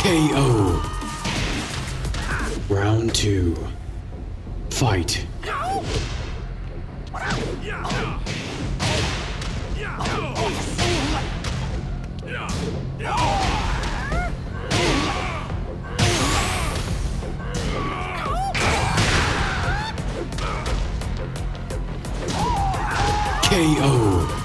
KO. Round 2. Fight. KO.